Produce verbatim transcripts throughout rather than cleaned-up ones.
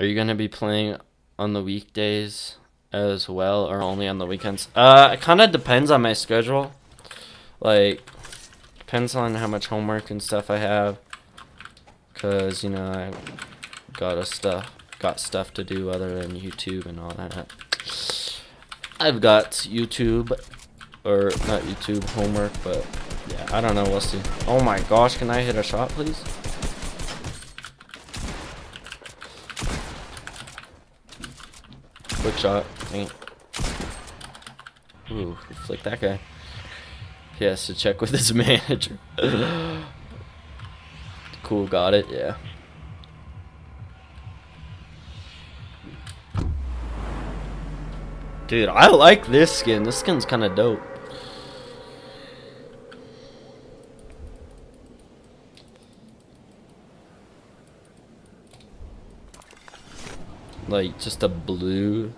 Are you going to be playing on the weekdays as well, or only on the weekends? Uh, it kind of depends on my schedule. Like, depends on how much homework and stuff I have. Because, you know, I got a stuff, got stuff to do other than YouTube and all that. I've got YouTube, or not YouTube, homework, but yeah, I don't know, we'll see. Oh my gosh, can I hit a shot, please? Quick shot. Dang it. Ooh, flick that guy. He has to check with his manager. Cool, got it, yeah. Dude, I like this skin. This skin's kind of dope. Like, just a blue.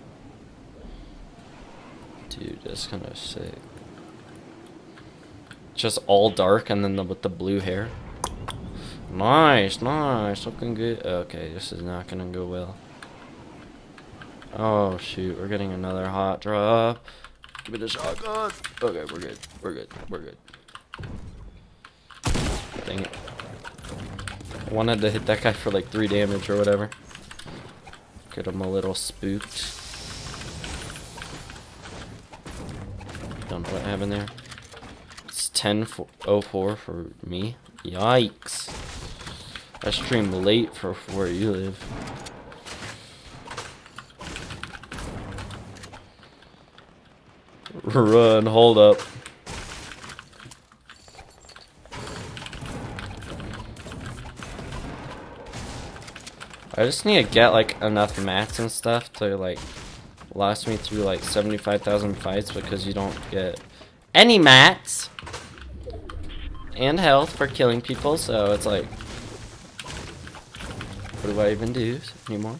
Dude, that's kind of sick. Just all dark and then the, with the blue hair. Nice, nice. Looking good. Okay, this is not going to go well. Oh, shoot. We're getting another hot drop. Give me the shotgun. Okay, we're good. We're good. We're good. Dang it. I wanted to hit that guy for like three damage or whatever. Get him a little spooked. Don't know what happened there. It's ten oh four for me. Yikes. I stream late for where you live. Run, hold up. I just need to get like enough mats and stuff to like last me through like seventy-five thousand fights, because you don't get any mats and health for killing people, so it's like, what do I even do anymore?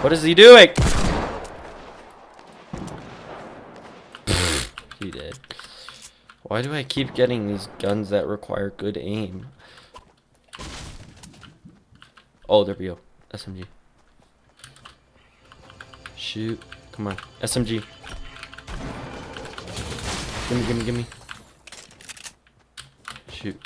What is he doing? He did. Why do I keep getting these guns that require good aim? Oh, there we go. S M G. Shoot. Come on. S M G. Gimme, gimme, gimme. Shoot.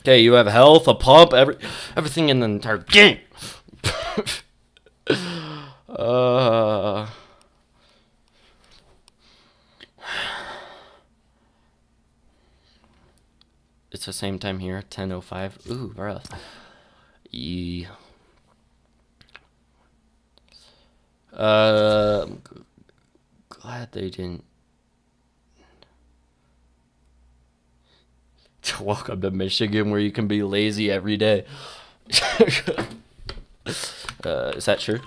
Okay, you have health, a pump, every everything in the entire game. uh It's the same time here, ten oh five. Ooh, bro. Yeah. Uh, I'm glad they didn't. Welcome to Michigan, where you can be lazy every day. uh, is that true?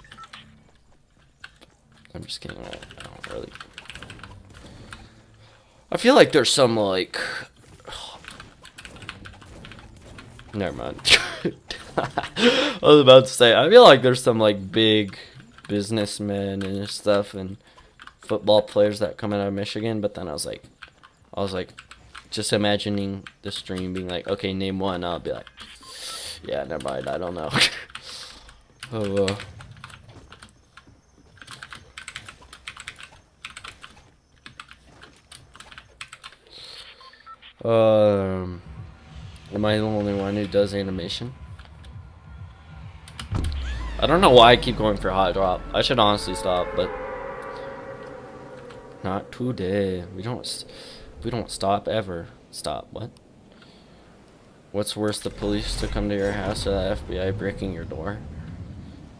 I'm just kidding. I don't really. I feel like there's some like. Never mind. I was about to say, I feel like there's some like big businessmen and stuff and football players that come out of Michigan, but then I was like, I was like. Just imagining the stream being like, okay, name one. I'll be like, yeah, never mind. I don't know. oh, well. Um, am I the only one who does animation? I don't know why I keep going for hot drop. I should honestly stop, but not today. We don't. St We don't stop ever. Stop. What? What's worse, the police to come to your house or the F B I breaking your door?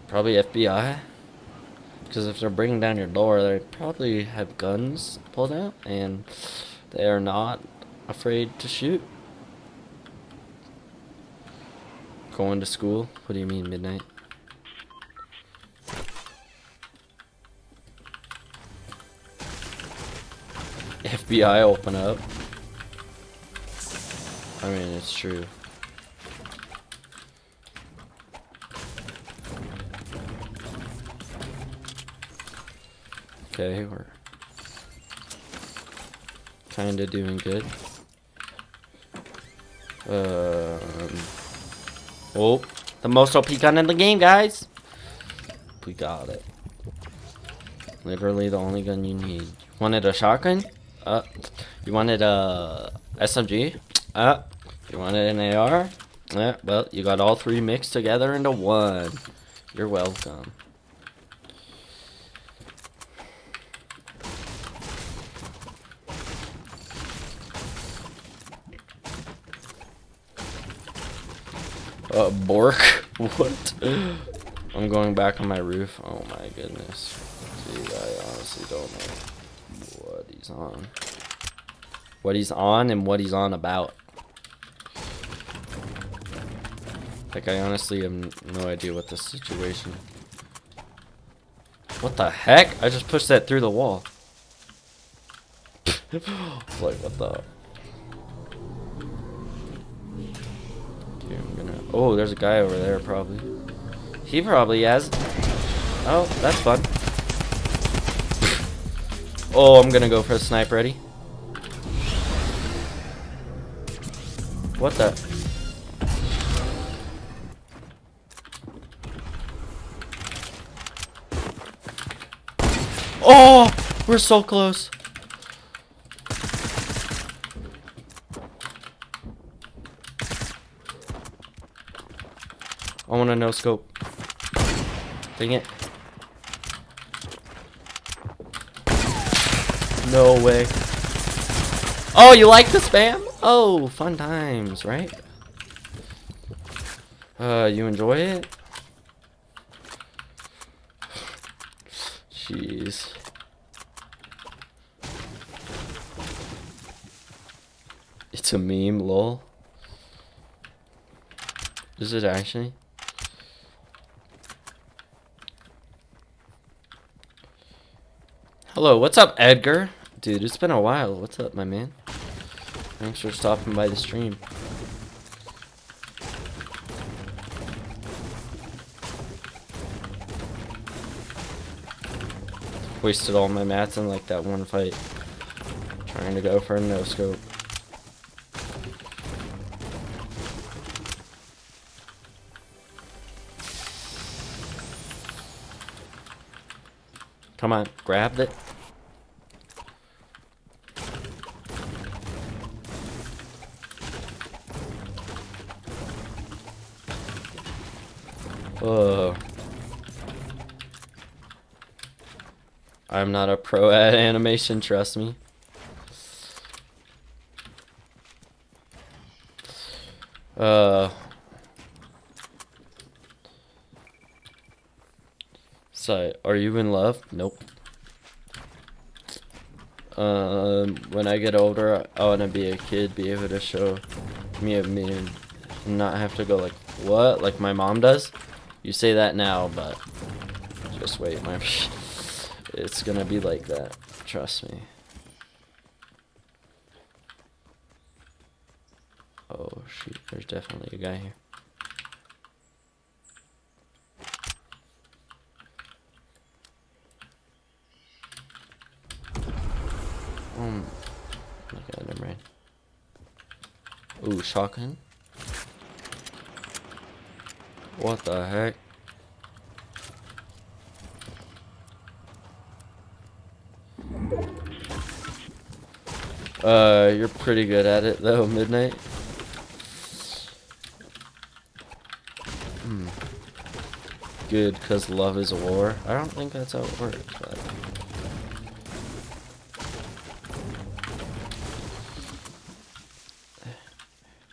Probably F B I. Because if they're breaking down your door, they probably have guns pulled out and they are not afraid to shoot. Going to school? What do you mean, midnight? F B I open up. I mean, it's true. Okay, we're kinda doing good. Um, oh, the most O P gun in the game, guys. We got it. Literally the only gun you need. Wanted a shotgun? Uh, you wanted a S M G? Uh, you wanted an A R? Yeah, well, you got all three mixed together into one. You're welcome. Uh, Bork? What? I'm going back on my roof. Oh my goodness. Dude, I honestly don't know what he's on. What he's on and what he's on about. Like, I honestly have no idea what this situation is. What the heck? I just pushed that through the wall. Like, what the... Okay, I'm gonna... Oh, there's a guy over there, probably. He probably has... Oh, that's fun. Oh, I'm gonna go for a snipe ready. What the... Oh, we're so close. I want a no scope. Dang it. No way. Oh, you like the spam? Oh, fun times, right? Uh, you enjoy it? Jeez. It's a meme, lol. Is it actually? Hello, what's up, Edgar? Dude, it's been a while. What's up, my man? Thanks for stopping by the stream. Wasted all my mats in like that one fight. Trying to go for a no-scope. Come on, grab it. Whoa. I'm not a pro at animation, trust me. Uh. So, are you in love? Nope. Um, when I get older, I want to be a kid, be able to show me a meme, and not have to go like, what? Like my mom does? You say that now, but just wait, my... It's gonna be like that, trust me. Oh shoot, there's definitely a guy here. Um, okay, never mind. Ooh, shotgun. What the heck? Uh, you're pretty good at it though, Midnight. Hmm. Good, because love is war. I don't think that's how it works. But...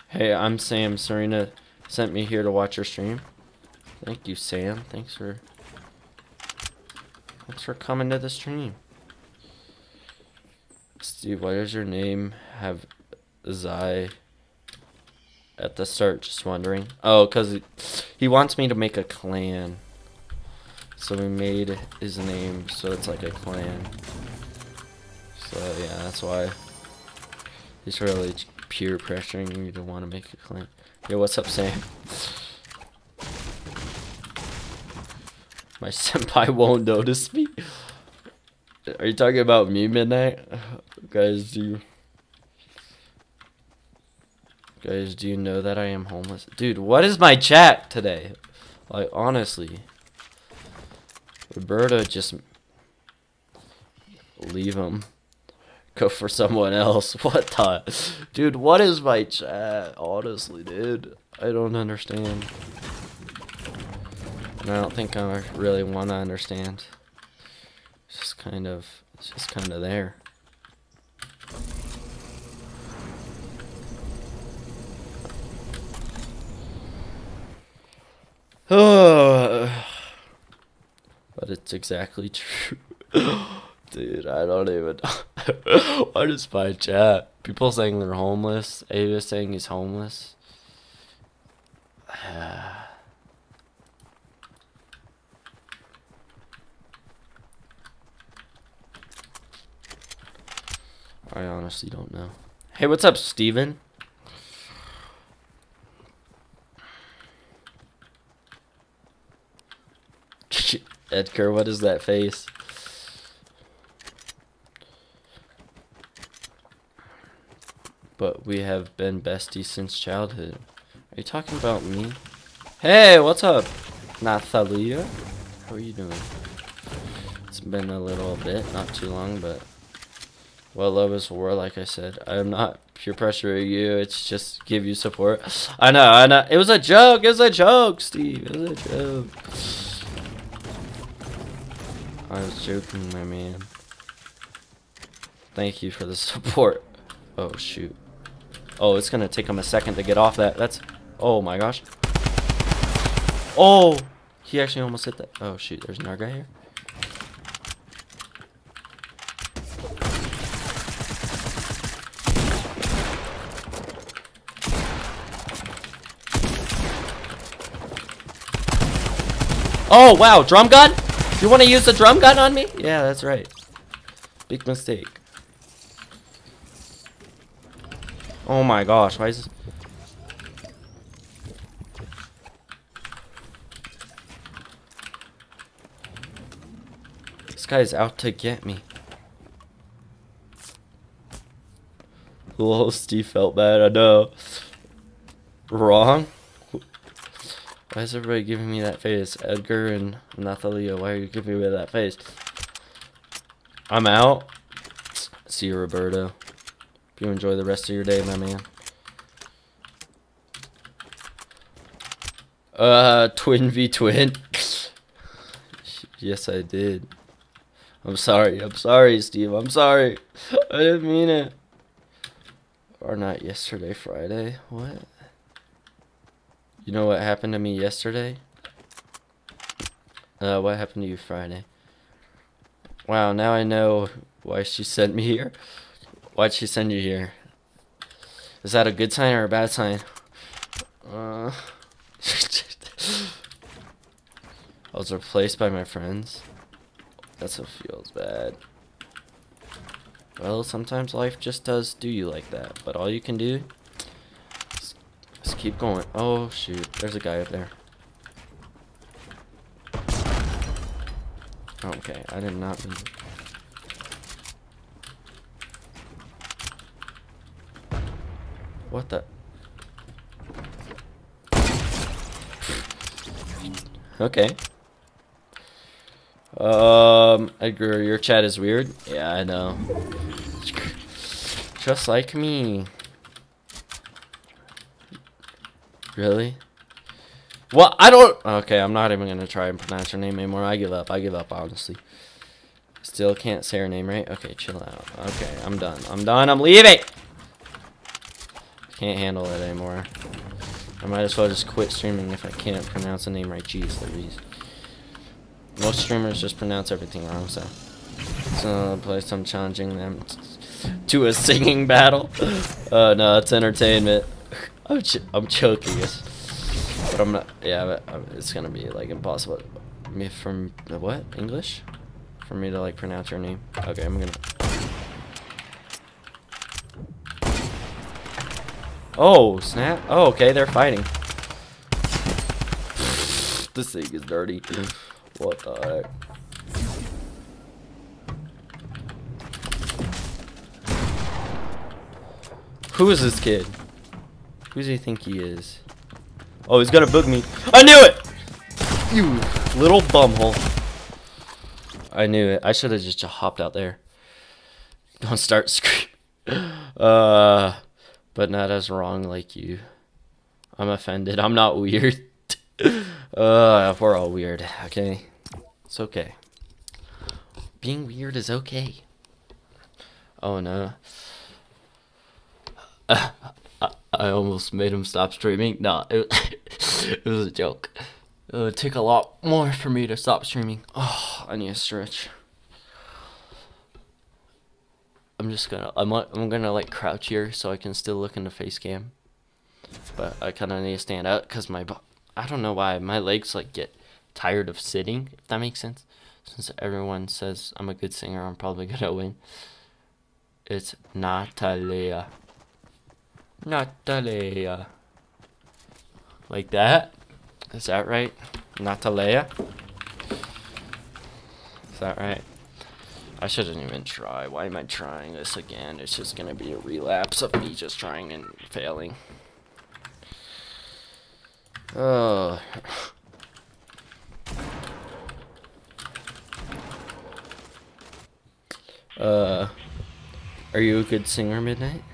Hey, I'm Sam. Serena sent me here to watch your stream. Thank you, Sam. Thanks for... Thanks for coming to the stream. Steve, why does your name have Zai at the start? Just wondering. Oh, because he wants me to make a clan. So we made his name so it's like a clan. So yeah, that's why he's really peer pressuring me to want to make a clan. Yo, what's up, Sam? My senpai won't notice me. Are you talking about me, Midnight? Guys, do you... Guys, do you know that I am homeless? Dude, what is my chat today? Like, honestly. Roberta, just... leave him. Go for someone else. What the... Dude, what is my chat? Honestly, dude. I don't understand. And I don't think I really want to understand. It's just kind of... It's just kind of there. Oh, but it's exactly true. Dude, I don't even know. What is my chat? People saying they're homeless. Ava saying he's homeless. I honestly don't know. Hey, what's up, Steven? Edgar, what is that face? But we have been besties since childhood. Are you talking about me? Hey, what's up, Nathalia? How are you doing? It's been a little bit, not too long, but... well, love is war, like I said. I'm not peer pressuring you. It's just give you support. I know, I know. It was a joke. It was a joke, Steve. It was a joke. I was joking, my man. Thank you for the support. Oh, shoot. Oh, it's gonna take him a second to get off that. That's... oh, my gosh. Oh! He actually almost hit that. Oh, shoot. There's another guy here. Oh, wow. Drum gun? You want to use the drum gun on me? Yeah, that's right. Big mistake. Oh my gosh, why is this? This guy is out to get me. Lol, Steve felt bad, I know. Wrong? Why is everybody giving me that face? Edgar and Nathalia, why are you giving me that face? I'm out. See you, Roberto. You enjoy the rest of your day, my man. Uh, twin v twin. Yes, I did. I'm sorry. I'm sorry, Steve. I'm sorry. I didn't mean it. Or not yesterday, Friday. What? You know what happened to me yesterday? Uh, what happened to you Friday? Wow, now I know why she sent me here. Why'd she send you here? Is that a good sign or a bad sign? Uh, I was replaced by my friends. That's what feels bad. Well, sometimes life just does do you like that. But all you can do is, is keep going. Oh, shoot. There's a guy up there. Okay, I did not move. What the? Okay. Um, Edgar, your chat is weird. Yeah, I know. Just like me. Really? Well, I don't... okay, I'm not even going to try and pronounce your name anymore. I give up. I give up, honestly. Still can't say her name, right? Okay, chill out. Okay, I'm done. I'm done. I'm leaving. Can't handle it anymore. I might as well just quit streaming if I can't pronounce the name right. Jeez Louise. Most streamers just pronounce everything wrong, so. So, place I'm challenging them to a singing battle. Uh, no, it's entertainment. I'm, ch I'm choking it. But I'm not, yeah, but I'm, it's gonna be, like, impossible. Me from, uh, what? English? For me to, like, pronounce your name. Okay, I'm gonna. Oh, snap. Oh, okay, they're fighting. This thing is dirty. What the heck? Who is this kid? Who does he think he is? Oh, he's gonna book me. I knew it! You little bumhole. I knew it. I should have just hopped out there. Don't start screaming. Uh, but not as wrong like you. I'm offended. I'm not weird. Uh, we're all weird, okay? It's okay. Being weird is okay. Oh no. Uh, I, I almost made him stop streaming. No, it, it was a joke. It would take a lot more for me to stop streaming. Oh, I need a stretch. I'm just gonna, I'm, I'm gonna like crouch here so I can still look in the face cam. But I kinda need to stand up because my, I don't know why, my legs like get tired of sitting, if that makes sense. Since everyone says I'm a good singer, I'm probably gonna win. It's Natalia. Natalia. Like that? Is that right? Natalia? Is that right? I shouldn't even try. Why am I trying this again? It's just gonna be a relapse of me just trying and failing. Oh. Uh, are you a good singer, Midnight?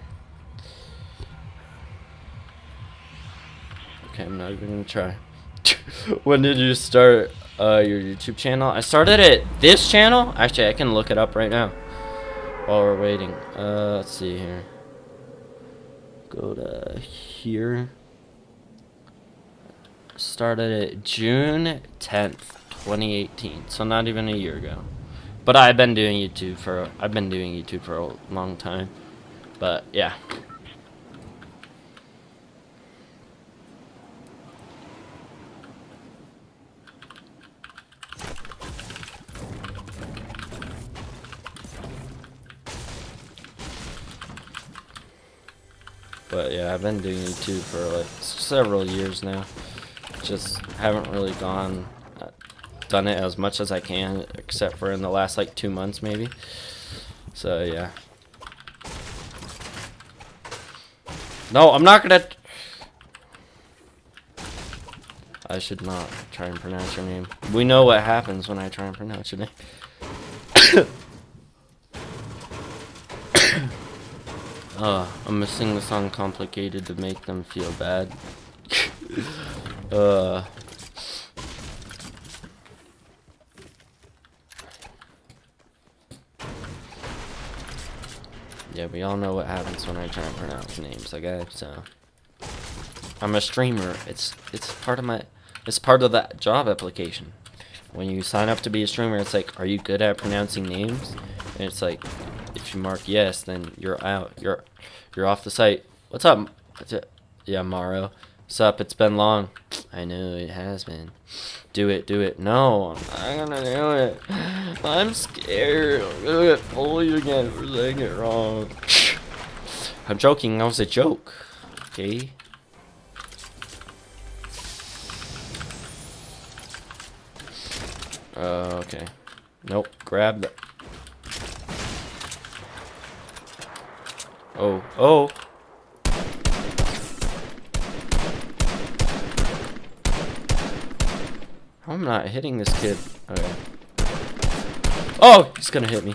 Okay, I'm not even gonna try. When did you start uh, your YouTube channel? I started it. This channel? Actually, I can look it up right now while we're waiting. Uh, let's see here. Go to here. Started it June tenth, twenty eighteen. So not even a year ago. But I've been doing YouTube for I've been doing YouTube for a long time. But yeah. But yeah, I've been doing YouTube for like several years now. Just haven't really gone, done it as much as I can, except for in the last like two months maybe. So yeah. No, I'm not gonna. I should not try and pronounce your name. We know what happens when I try and pronounce your name. Uh, I'm gonna sing the song Complicated to make them feel bad. uh, yeah, we all know what happens when I try and pronounce names, okay? So I'm a streamer. It's it's part of my it's part of that job application. When you sign up to be a streamer, it's like, are you good at pronouncing names? And it's like, if you mark yes, then you're out. You're you're off the site. What's up? What's up? Yeah, Mario. What's up? It's been long. I know it has been. Do it, do it. No, I'm not gonna do it. I'm scared. I'm gonna get bullied again for saying it wrong. I'm joking. That was a joke. Okay. Uh, okay. Nope. Grab that. Oh, oh. I'm not hitting this kid. Okay. Oh, he's gonna hit me.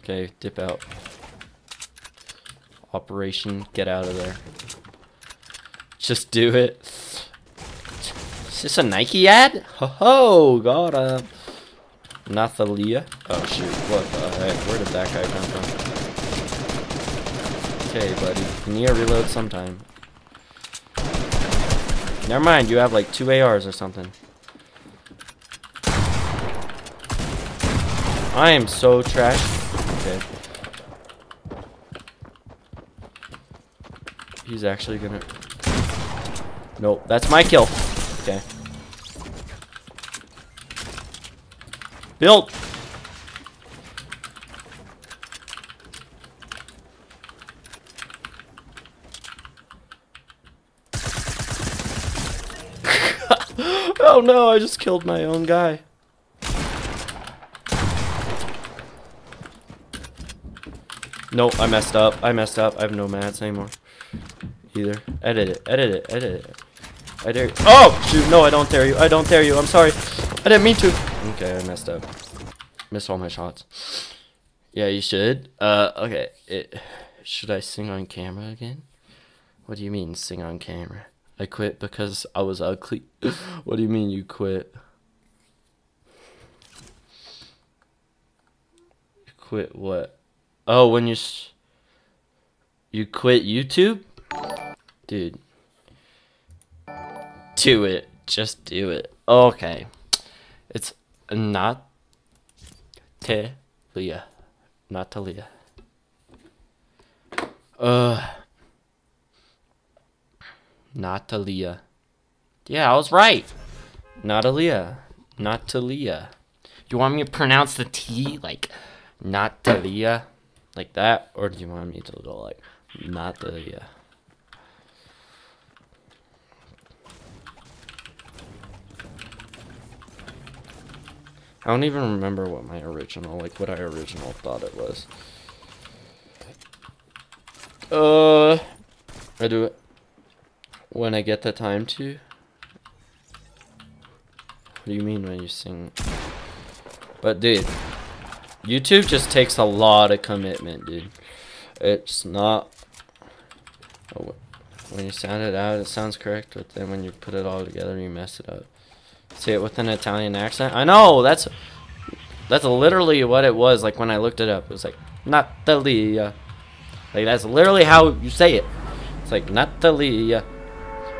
Okay, dip out. Operation, get out of there. Just do it. Is this a Nike ad? Ho ho, got him. Nathalia. Oh shoot, what the heck? Where did that guy come from? Okay, buddy. You need to reload sometime. Never mind, you have like two A Rs or something. I am so trash. Okay. He's actually gonna. Nope, that's my kill. Okay. Build! Oh no, I just killed my own guy. No, I messed up. I messed up. I have no mats anymore. Either. Edit it. Edit it. Edit it. I dare you. Oh! Shoot. No, I don't dare you. I don't dare you. I'm sorry. I didn't mean to. Okay, I messed up. Missed all my shots. Yeah, you should. Uh, okay. It, should I sing on camera again? What do you mean, sing on camera? I quit because I was ugly. What do you mean you quit? You quit what? Oh, when you... Sh you quit YouTube? Dude. Do it. Just do it. Okay. It's not... Natalia. Natalia. Uh... Natalia. Yeah, I was right. Natalia. Natalia. You want me to pronounce the T like Natalia? Like that? Or do you want me to go like Natalia? I don't even remember what my original, like what I original thought it was. Uh, I do it. When I get the time to? What do you mean when you sing? But dude, YouTube just takes a lot of commitment, dude. It's not... Oh, when you sound it out, it sounds correct, but then when you put it all together, you mess it up. Say it with an Italian accent? I know! That's that's literally what it was, like when I looked it up. It was like, Natalia. Like, that's literally how you say it. It's like, Natalia.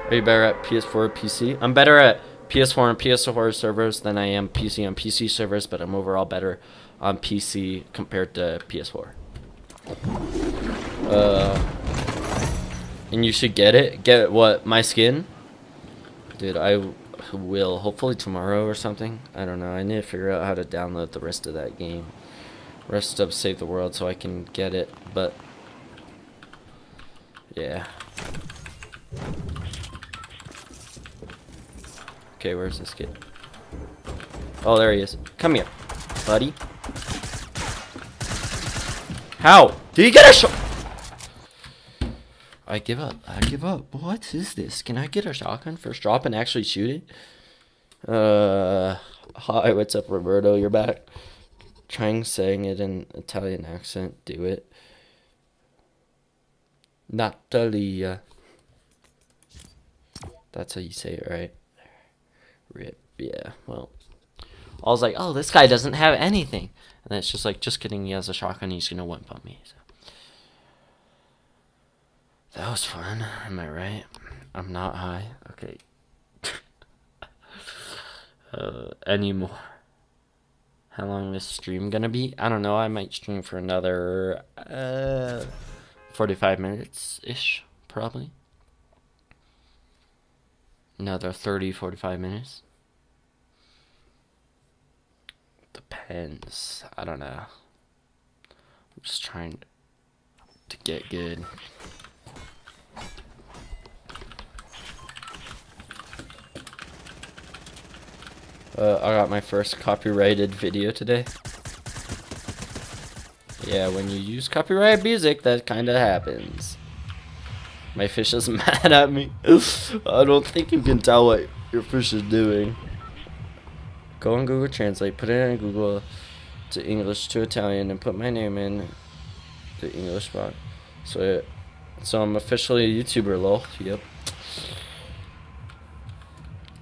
Are you better at P S four or P C? I'm better at P S four and P S four servers than I am P C on P C servers, but I'm overall better on P C compared to P S four. Uh, and you should get it. Get what? My skin? Dude, I will. Hopefully tomorrow or something. I don't know. I need to figure out how to download the rest of that game. Rest of Save the World so I can get it, but... Yeah. Okay, where's this kid? Oh, there he is. Come here, buddy. How? Did you get a shot? I give up. I give up. What is this? Can I get a shotgun first drop and actually shoot it? Uh, hi, what's up, Roberto? You're back. Trying saying it in Italian accent. Do it. Natalia. That's how you say it, right? Rip, yeah, well, I was like, oh, this guy doesn't have anything, and then it's just like, just kidding, he has a shotgun, he's gonna one pump me, so. That was fun, am I right? I'm not high, okay, uh, anymore. How long is this stream gonna be? I don't know, I might stream for another, uh, forty-five minutes-ish, probably. Another thirty, forty-five minutes. Depends. I don't know. I'm just trying to get good. Uh, I got my first copyrighted video today. Yeah, when you use copyrighted music, that kind of happens. My fish is mad at me. I don't think you can tell what your fish is doing. Go on Google Translate, put it in Google to English to Italian, and put my name in the English box. So, it, so I'm officially a YouTuber, lol. Yep.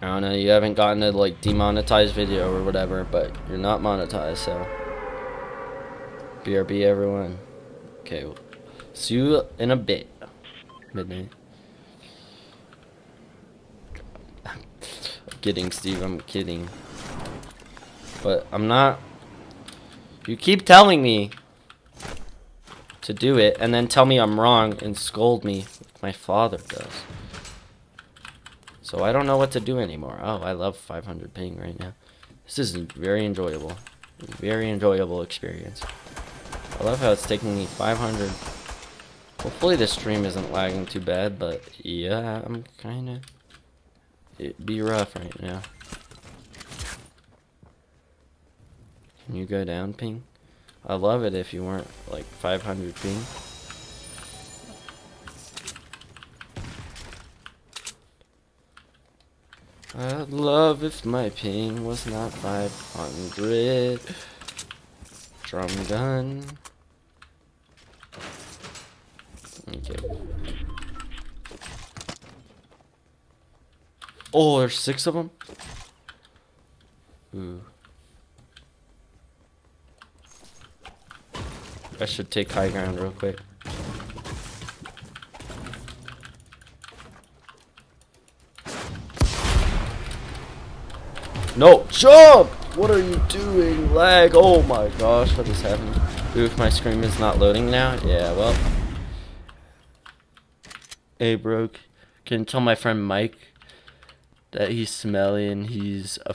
I don't know. You haven't gotten a like demonetized video or whatever, but you're not monetized, so B R B everyone. Okay, well, see you in a bit. Midnight. I'm kidding, Steve. I'm kidding. But I'm not. You keep telling me to do it and then tell me I'm wrong and scold me. My father does. So I don't know what to do anymore. Oh, I love five hundred ping right now. This is very enjoyable. Very enjoyable experience. I love how it's taking me five hundred. Hopefully this stream isn't lagging too bad, but yeah, I'm kinda... It'd be rough right now. Can you go down, ping? I love it if you weren't like five hundred ping. I'd love if my ping was not five hundred. Drum gun. Okay. Oh, there's six of them? Ooh. I should take high ground real quick. No, jump! What are you doing, lag? Oh my gosh, what just happened? Ooh, if my screen is not loading now, yeah, well. Hey, bro, can you tell my friend Mike that he's smelly and he's a